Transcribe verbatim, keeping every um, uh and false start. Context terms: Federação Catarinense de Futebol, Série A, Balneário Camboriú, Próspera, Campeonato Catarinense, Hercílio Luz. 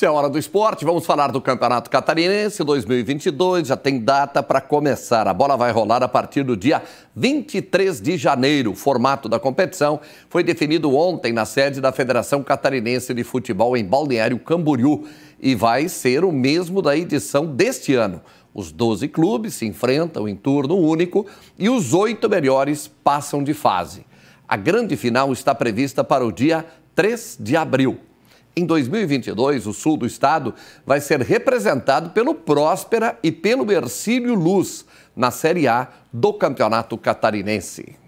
Se é hora do esporte, vamos falar do Campeonato Catarinense dois mil e vinte e dois, já tem data para começar. A bola vai rolar a partir do dia vinte e três de janeiro. O formato da competição foi definido ontem na sede da Federação Catarinense de Futebol em Balneário Camboriú e vai ser o mesmo da edição deste ano. Os doze clubes se enfrentam em turno único e os oito melhores passam de fase. A grande final está prevista para o dia três de abril. Em dois mil e vinte e dois, o sul do estado vai ser representado pelo Próspera e pelo Hercílio Luz na Série A do Campeonato Catarinense.